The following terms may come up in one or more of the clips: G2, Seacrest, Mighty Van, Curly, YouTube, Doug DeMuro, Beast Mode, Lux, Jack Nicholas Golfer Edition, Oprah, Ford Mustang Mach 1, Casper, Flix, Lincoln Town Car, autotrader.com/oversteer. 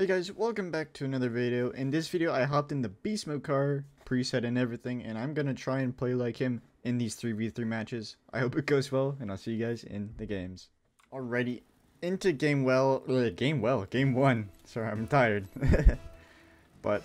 Hey guys, welcome back to another video. In this video I hopped in the Beast Mode car, preset and everything, and I'm gonna try and play like him in these 3v3 matches. I hope it goes well, and I'll see you guys in the games. Alrighty, into game one. Sorry, I'm tired. But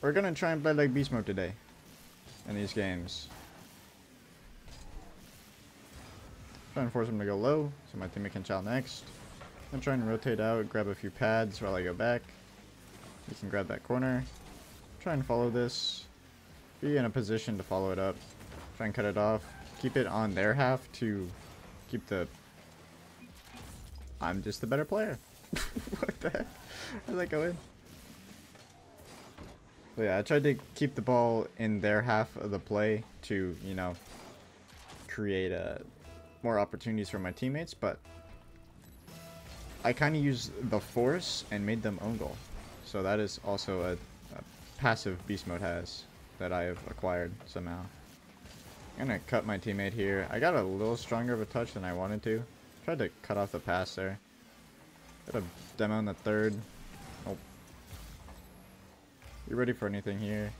we're gonna try and play like Beast Mode today in these games. Try and force him to go low, so my teammate can chow next. I'm trying to rotate out, grab a few pads while I go back. You can grab that corner. Try and follow this. Be in a position to follow it up. Try and cut it off. Keep it on their half to keep the... I'm just the better player. What the heck? How did that go in? But yeah, I tried to keep the ball in their half of the play to, you know, create more opportunities for my teammates, but... I kind of used the force and made them own goal. So that is also a passive Beast Mode has that I have acquired somehow. I'm going to cut my teammate here. I got a little stronger of a touch than I wanted to. Tried to cut off the pass there. Got a demo in the third. Nope. You ready for anything here?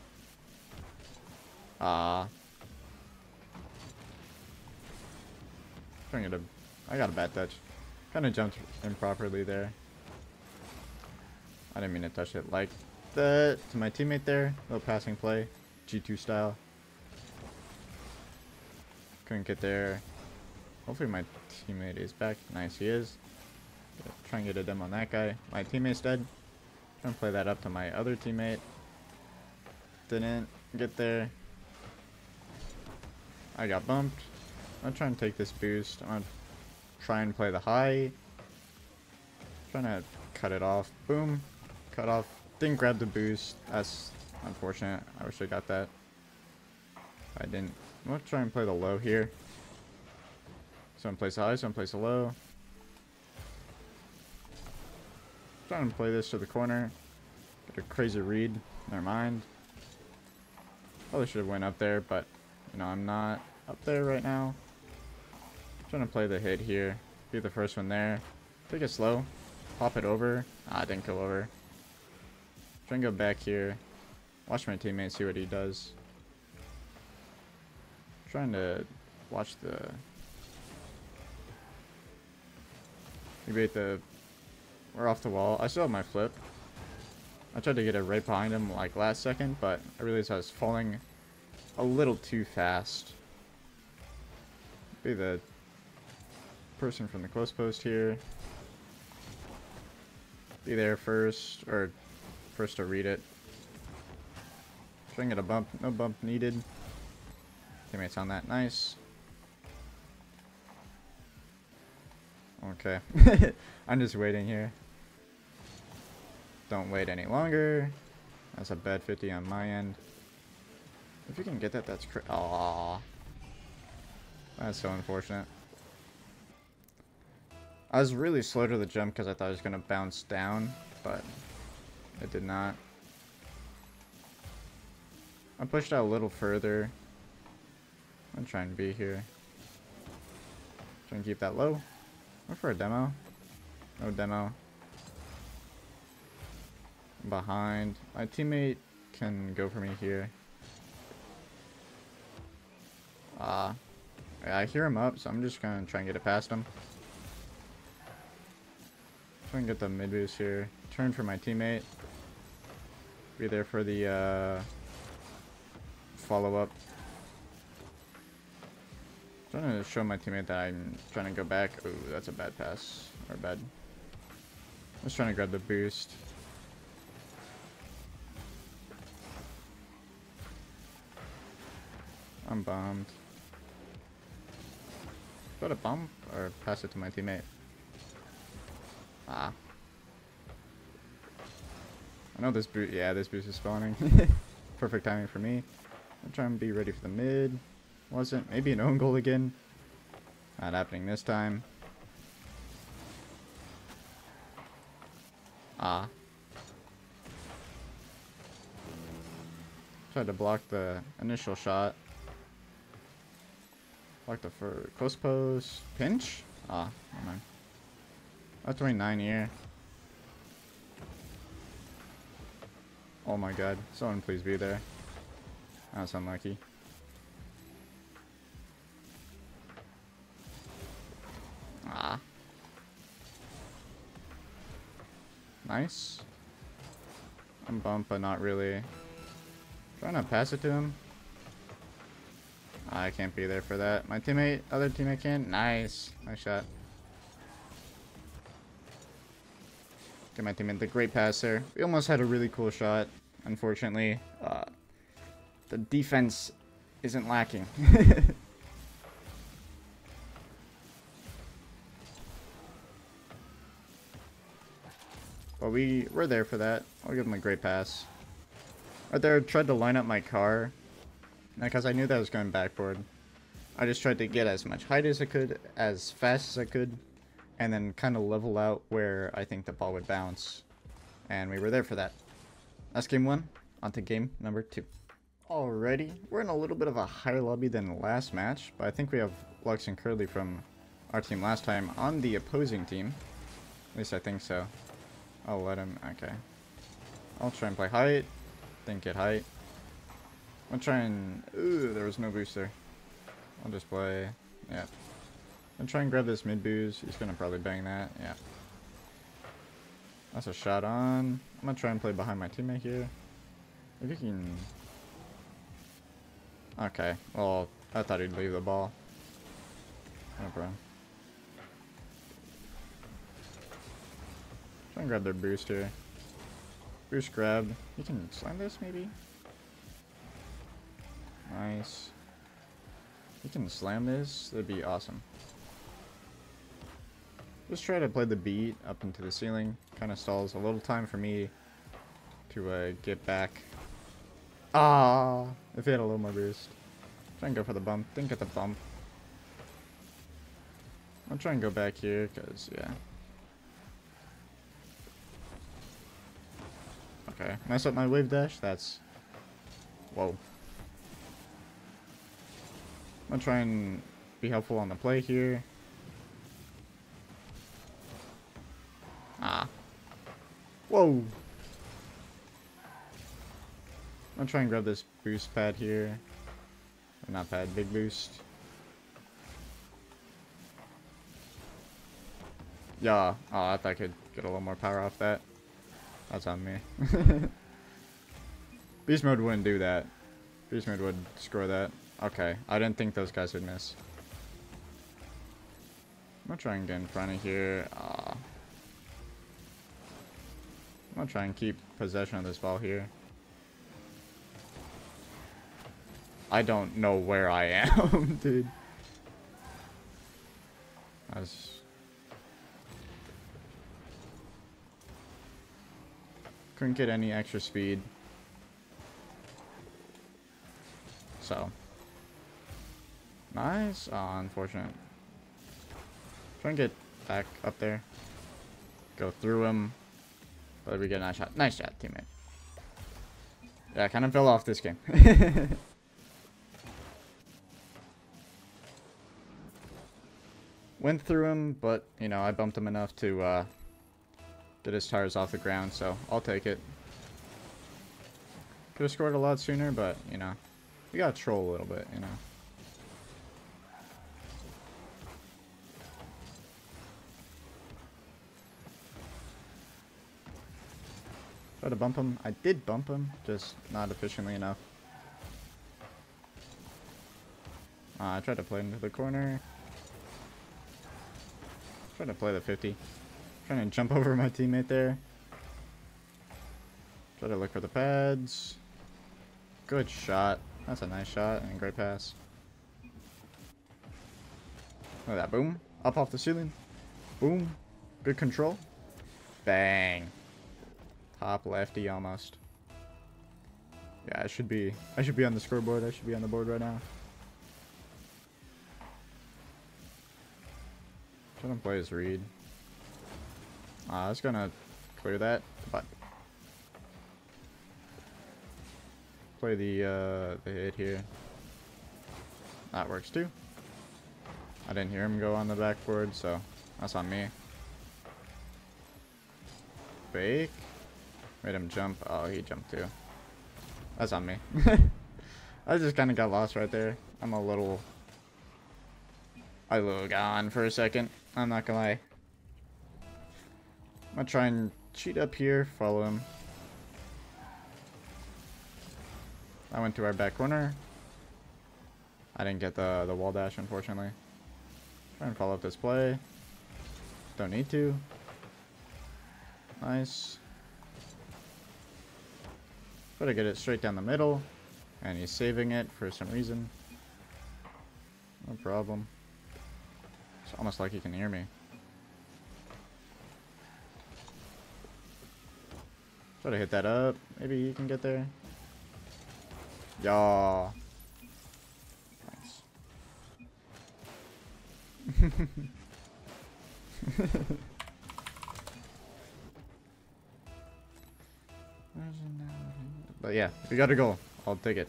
I got a bad touch. Kind of jumped improperly there. I didn't mean to touch it like that. To my teammate there. Little passing play. G2 style. Couldn't get there. Hopefully my teammate is back. Nice, he is. Try and get a demo on that guy. My teammate's dead. Try and play that up to my other teammate. Didn't get there. I got bumped. I'm trying to take this boost. I'm on. Try and play the high. Trying to cut it off. Boom. Cut off. Didn't grab the boost. That's unfortunate. I wish I got that. I didn't. I'm going to try and play the low here. Someone plays high. Someone plays the low. Trying to play this to the corner. Got a crazy read. Never mind. Probably should have went up there, but you know I'm not up there right now. Trying to play the hit here. Be the first one there. Take it slow. Pop it over. Ah, didn't go over. Try and go back here. Watch my teammate, see what he does. Trying to watch the... We're off the wall. I still have my flip. I tried to get it right behind him like last second, but I realized I was falling a little too fast. Be the... person from the close post here. Be there first, or first to read it. Trying to get a bump, no bump needed. Teammates on that, nice. Okay, I'm just waiting here. Don't wait any longer. That's a bad 50 on my end. If you can get that, that's crazy. Aww. That's so unfortunate. I was really slow to the jump because I thought I was going to bounce down, but it did not. I pushed out a little further. I'm trying to be here. Trying to keep that low. Went for a demo. No demo. Behind. My teammate can go for me here. I hear him up, so I'm just going to try and get it past him. I can get the mid boost here. Turn for my teammate. Be there for the follow up. Trying to show my teammate that I'm trying to go back. Ooh, that's a bad pass. Or bad. I was trying to grab the boost. I'm bombed. Got a bomb or pass it to my teammate. Ah. I know this boost. Yeah, this boost is spawning. Perfect timing for me. I'm trying to be ready for the mid. Wasn't. Maybe an own goal again. Not happening this time. Ah. Tried to block the initial shot. Blocked the close post. Pinch? Ah, never mind. That's 29 here. Oh my god, someone please be there. That's unlucky. Ah. Nice. I'm bumped, but not really. Trying to pass it to him. I can't be there for that. My teammate, other teammate can. Nice. Nice shot. Get my teammate the great passer. We almost had a really cool shot. Unfortunately, the defense isn't lacking. But we're there for that. I'll give him a great pass. Right there, I tried to line up my car. Because I knew that was going backboard. I just tried to get as much height as I could, as fast as I could, and then kind of level out where I think the ball would bounce. And we were there for that. That's game one. On to game number two. Alrighty, we're in a little bit of a higher lobby than the last match, but I think we have Lux and Curly from our team last time on the opposing team. At least I think so. I'll let him, okay. I'll try and play height, then get height. I'll try and, ooh, there was no booster. I'll just play, yeah. I'll try and grab this mid boost. He's gonna probably bang that, yeah. That's a shot on. I'm gonna try and play behind my teammate here. If he can, okay, well, I thought he'd leave the ball. No problem. Try and grab their boost here. Boost grabbed. He can slam this, maybe? Nice. You can slam this. That'd be awesome. Just try to play the beat up into the ceiling. Kind of stalls a little time for me to get back. Ah! If he had a little more boost. Try and go for the bump. Didn't get the bump. I'll try and go back here because, yeah. Okay. Mess up my wave dash. That's... Whoa. I'm gonna try and be helpful on the play here. Ah. Whoa! I'm gonna try and grab this boost pad here. Or not pad, big boost. Yeah. Oh, I thought I could get a little more power off that. That's on me. Beast mode wouldn't do that. Beast mode would score that. Okay, I didn't think those guys would miss. I'm gonna try and get in front of here. I'm gonna try and keep possession of this ball here. I don't know where I am, dude. Couldn't get any extra speed. So... Nice. Oh, unfortunate. Try and get back up there. Go through him. But we get a nice shot. Nice shot, teammate. Yeah, I kind of fell off this game. Went through him, but, you know, I bumped him enough to get his tires off the ground, so I'll take it. Could have scored a lot sooner, but, you know, we got to troll a little bit, you know. Try to bump him. I did bump him, just not efficiently enough. I tried to play into the corner. Try to play the 50. Trying to jump over my teammate there. Try to look for the pads. Good shot. That's a nice shot and great pass. Look at that. Boom. Up off the ceiling. Boom. Good control. Bang. Top lefty almost. Yeah, I should be on the scoreboard. I should be on the board right now. Trying to play his read. I was gonna clear that, but play the hit here. That works too. I didn't hear him go on the backboard, so that's on me. Fake. Made him jump. Oh, he jumped too. That's on me. I just kind of got lost right there. I'm a little... I log on for a second. I'm not gonna lie. I'm gonna try and cheat up here. Follow him. I went to our back corner. I didn't get the wall dash, unfortunately. Try and follow up this play. Don't need to. Nice. Try to get it straight down the middle. And he's saving it for some reason. No problem. It's almost like he can hear me. Try to hit that up. Maybe you can get there. Y'all. Nice. But yeah, we got a goal. I'll take it.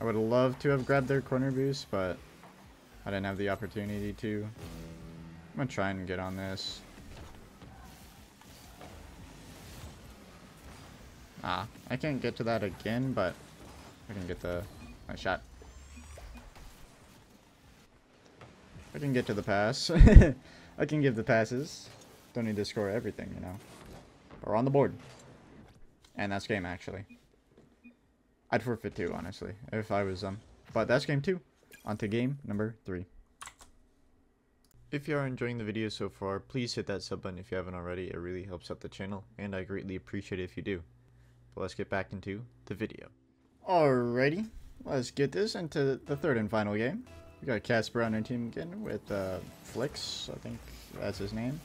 I would love to have grabbed their corner boost, but I didn't have the opportunity to. I'm gonna try and get on this. Ah, I can't get to that again, but I can get the nice shot. I can get to the pass. I can give the passes. Don't need to score everything, you know. But we're on the board. And that's game, actually. I'd forfeit too, honestly, if I was them. But that's game 2. On to game number 3. If you are enjoying the video so far, please hit that sub button if you haven't already. It really helps out the channel, and I greatly appreciate it if you do. But let's get back into the video. Alrighty. Let's get this into the third and final game. We got Casper on our team again with Flix, I think that's his name.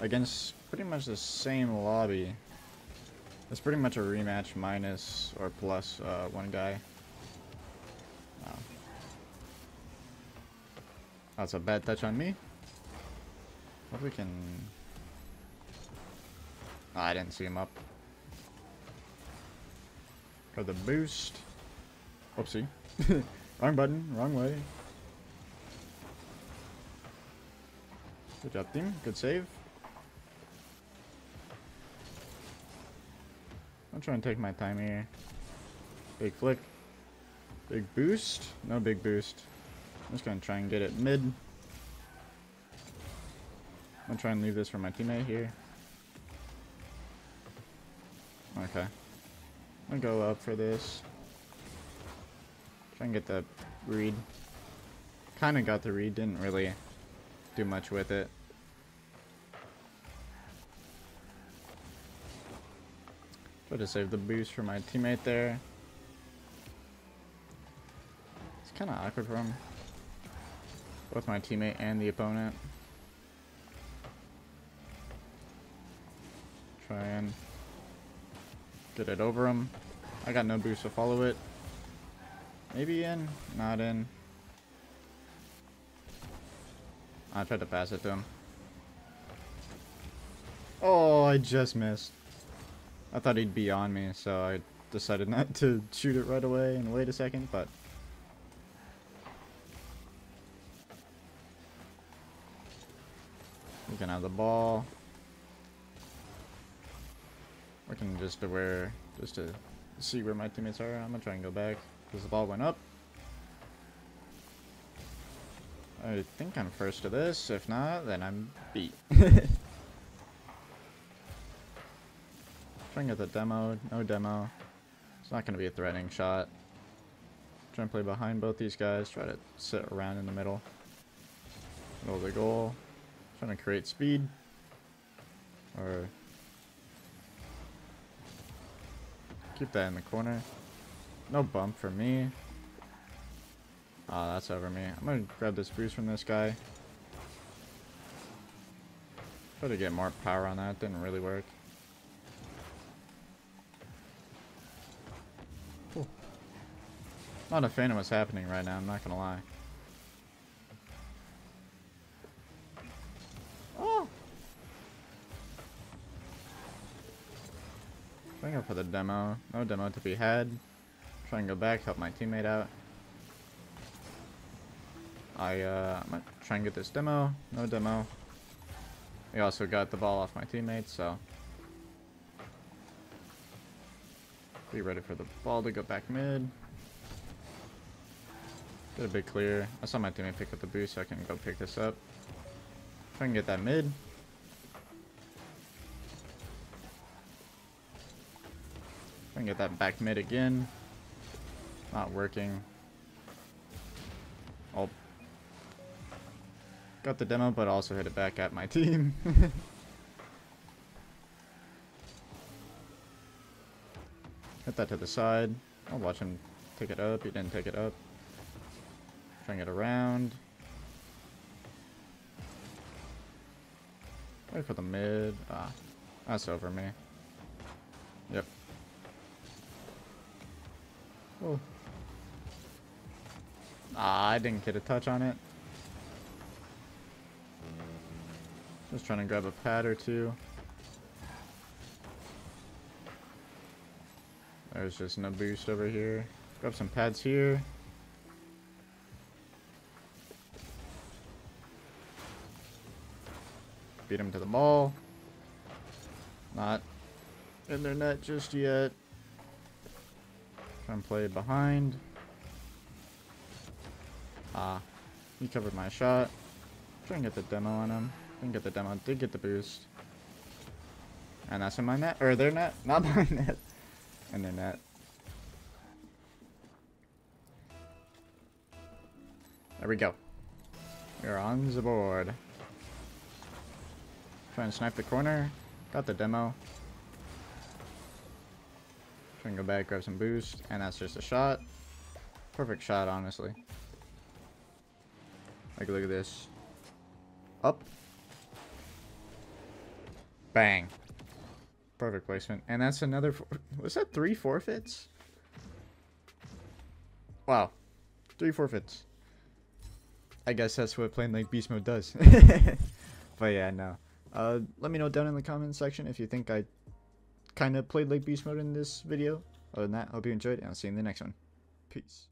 Against pretty much the same lobby. It's pretty much a rematch minus or plus one guy. Wow. That's a bad touch on me. Hope we can... Oh, I didn't see him up. Got the boost. Oopsie. Wrong button, wrong way. Good job, team. Good save. I'm trying to take my time here. Big flick. Big boost. No big boost. I'm just going to try and get it mid. I'm going to try and leave this for my teammate here. Okay. I'm going to go up for this. Try and get the read. Kind of got the read. Didn't really do much with it. Try to save the boost for my teammate there. It's kind of awkward for him. Both my teammate and the opponent. Try and get it over him. I got no boost to follow it. Maybe in? Not in. I tried to pass it to him. Oh, I just missed. I thought he'd be on me, so I decided not to shoot it right away and wait a second, but... We can have the ball. We can just aware, just to see where my teammates are. I'm gonna try and go back, because the ball went up. I think I'm first to this. If not, then I'm beat. Trying to get the demo. No demo. It's not going to be a threatening shot. Trying to play behind both these guys. Try to sit around in the middle. Middle of the goal. Trying to create speed. Or... Keep that in the corner. No bump for me. Ah, that's over me. I'm going to grab this boost from this guy. Try to get more power on that. Didn't really work. Cool. Not a fan of what's happening right now. I'm not going to lie. Oh! I'm going to go for the demo. No demo to be had. Try and go back. Help my teammate out. I might try and get this demo. No demo. We also got the ball off my teammate, so be ready for the ball to go back mid. Did a big clear. I saw my teammate pick up the boost, so I can go pick this up. Try and get that mid. Try and get that back mid again. Not working. Oh. Got the demo, but also hit it back at my team. Hit that to the side. I'll watch him take it up. He didn't take it up. Trying it around. Wait for the mid. Ah, that's over me. Yep. Oh. Ah, I didn't get a touch on it. Just trying to grab a pad or two. There's just no boost over here. Grab some pads here. Beat him to the ball. Not in their net just yet. Try and play behind. Ah, he covered my shot. Try and get the demo on him. Didn't get the demo. Did get the boost. And that's in my net. Or their net. Not my net. In their net. There we go. We're on the board. Try and snipe the corner. Got the demo. Try and go back, grab some boost. And that's just a shot. Perfect shot, honestly. Like, look at this. Up. Bang. Perfect placement. And that's another... Was that 3 forfeits? Wow. 3 forfeits. I guess that's what playing like Beast Mode does. But yeah, no. Let me know down in the comment section if you think I kind of played like Beast Mode in this video. Other than that, hope you enjoyed, and I'll see you in the next one. Peace.